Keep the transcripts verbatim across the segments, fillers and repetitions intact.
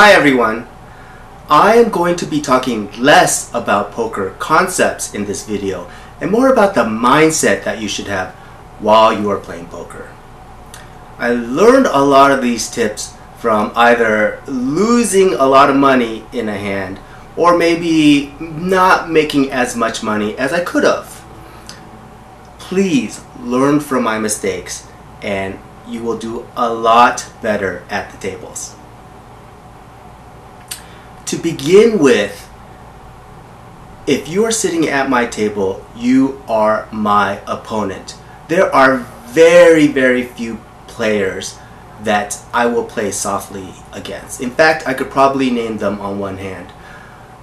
Hi everyone! I am going to be talking less about poker concepts in this video and more about the mindset that you should have while you are playing poker. I learned a lot of these tips from either losing a lot of money in a hand or maybe not making as much money as I could have. Please learn from my mistakes and you will do a lot better at the tables. To begin with, if you are sitting at my table, you are my opponent. There are very, very few players that I will play softly against. In fact, I could probably name them on one hand.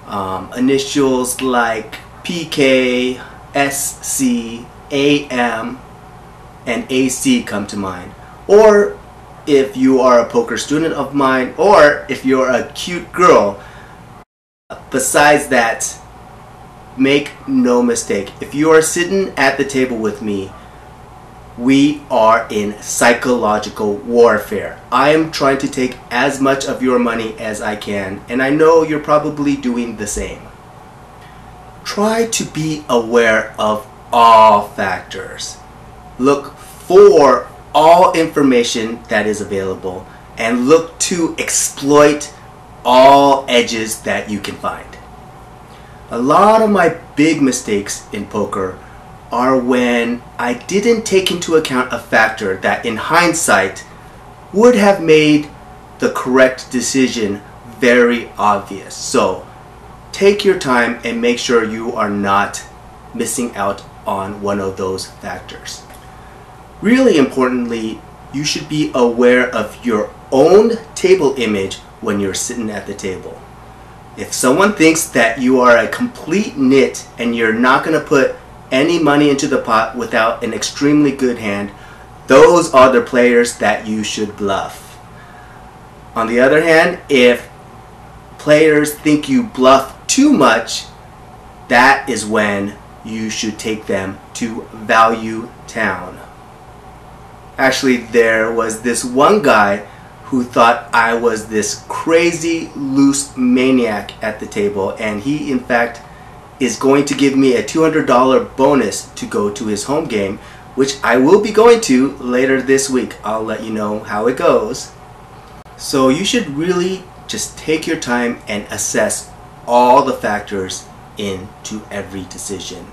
Um, initials like P K, S C, A M, and A C come to mind. Or if you are a poker student of mine, or if you're a cute girl. Besides that, make no mistake, if you are sitting at the table with me, we are in psychological warfare. I am trying to take as much of your money as I can, and I know you're probably doing the same. Try to be aware of all factors. Look for all information that is available, and look to exploit all edges that you can find. A lot of my big mistakes in poker are when I didn't take into account a factor that in hindsight would have made the correct decision very obvious. So take your time and make sure you are not missing out on one of those factors. Really importantly, you should be aware of your own table image when you're sitting at the table. If someone thinks that you are a complete nit and you're not going to put any money into the pot without an extremely good hand, those are the players that you should bluff. On the other hand, if players think you bluff too much, that is when you should take them to Value Town. Actually, there was this one guy who thought I was this crazy loose maniac at the table, and he in fact is going to give me a two hundred dollar bonus to go to his home game, which I will be going to later this week. I'll let you know how it goes. So you should really just take your time and assess all the factors into every decision.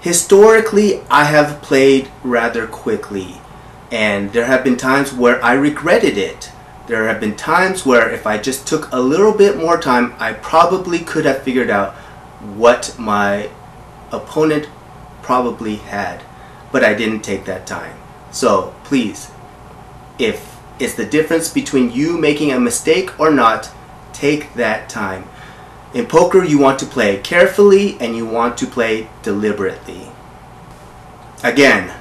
Historically, I have played rather quickly, and there have been times where I regretted it. There have been times where if I just took a little bit more time, I probably could have figured out what my opponent probably had, but I didn't take that time. So please, if it's the difference between you making a mistake or not, take that time. In poker, you want to play carefully and you want to play deliberately. Again,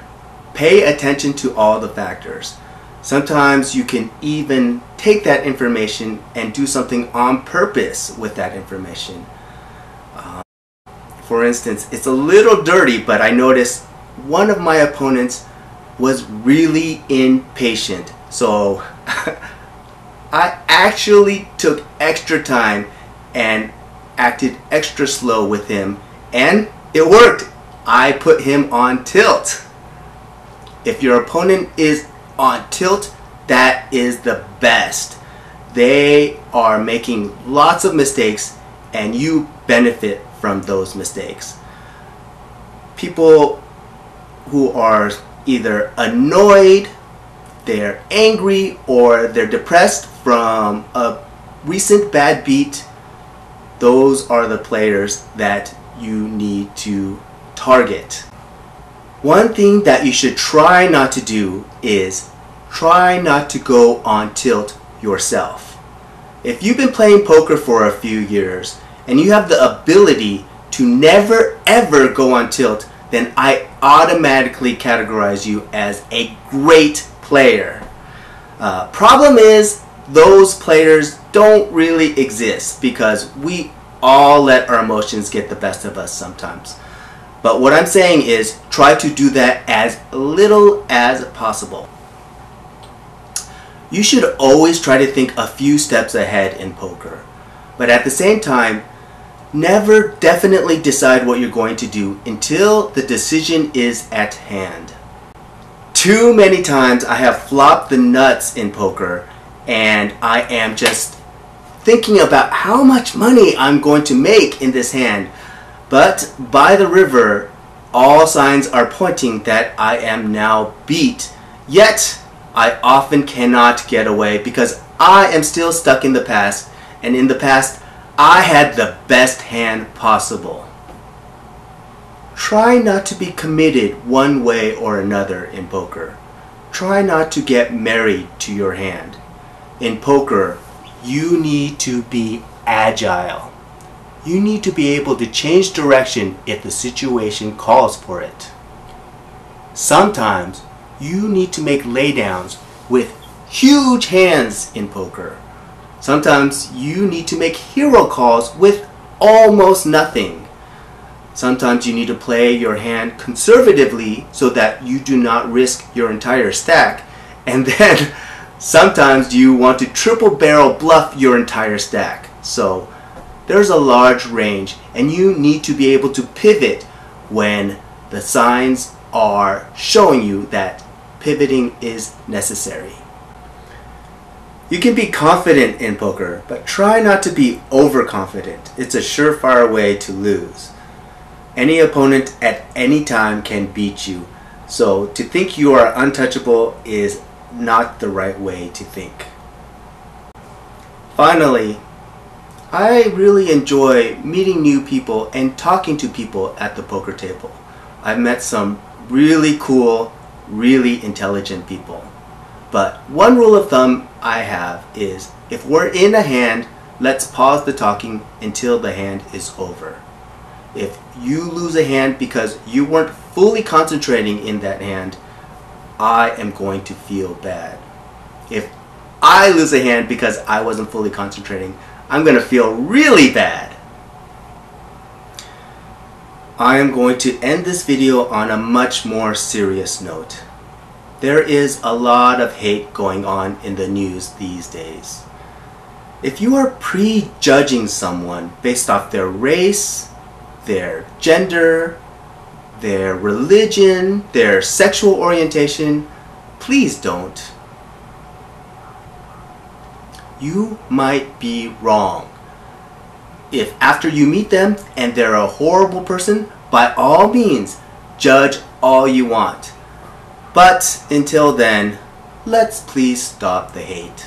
pay attention to all the factors. Sometimes you can even take that information and do something on purpose with that information. Um, for instance, it's a little dirty, but I noticed one of my opponents was really impatient. So I actually took extra time and acted extra slow with him, and it worked. I put him on tilt. If your opponent is on tilt, that is the best. They are making lots of mistakes and you benefit from those mistakes. People who are either annoyed, they're angry, or they're depressed from a recent bad beat, those are the players that you need to target. One thing that you should try not to do is try not to go on tilt yourself. If you've been playing poker for a few years and you have the ability to never ever go on tilt, then I automatically categorize you as a great player. Uh, problem is, those players don't really exist because we all let our emotions get the best of us sometimes. But what I'm saying is try to do that as little as possible. You should always try to think a few steps ahead in poker, but at the same time, never definitely decide what you're going to do until the decision is at hand. Too many times I have flopped the nuts in poker and I am just thinking about how much money I'm going to make in this hand, but by the river, all signs are pointing that I am now beat, yet I often cannot get away because I am still stuck in the past, and in the past I had the best hand possible. Try not to be committed one way or another in poker. Try not to get married to your hand. In poker, you need to be agile. You need to be able to change direction if the situation calls for it. Sometimes you need to make laydowns with huge hands in poker. Sometimes you need to make hero calls with almost nothing. Sometimes you need to play your hand conservatively so that you do not risk your entire stack. And then sometimes you want to triple barrel bluff your entire stack. So there's a large range, and you need to be able to pivot when the signs are showing you that pivoting is necessary. You can be confident in poker, but try not to be overconfident. It's a surefire way to lose. Any opponent at any time can beat you, so to think you are untouchable is not the right way to think. Finally, I really enjoy meeting new people and talking to people at the poker table. I've met some really cool, really intelligent people. But one rule of thumb I have is, if we're in a hand, let's pause the talking until the hand is over. If you lose a hand because you weren't fully concentrating in that hand, I am going to feel bad. If I lose a hand because I wasn't fully concentrating, I'm going to feel really bad. I am going to end this video on a much more serious note. There is a lot of hate going on in the news these days. If you are prejudging someone based off their race, their gender, their religion, their sexual orientation, please don't. You might be wrong. If after you meet them and they're a horrible person, by all means, judge all you want. But until then, let's please stop the hate.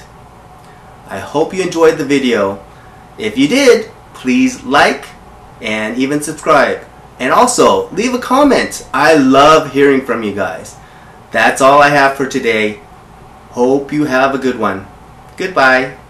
I hope you enjoyed the video. If you did, please like and even subscribe. And also, leave a comment. I love hearing from you guys. That's all I have for today. Hope you have a good one. Goodbye.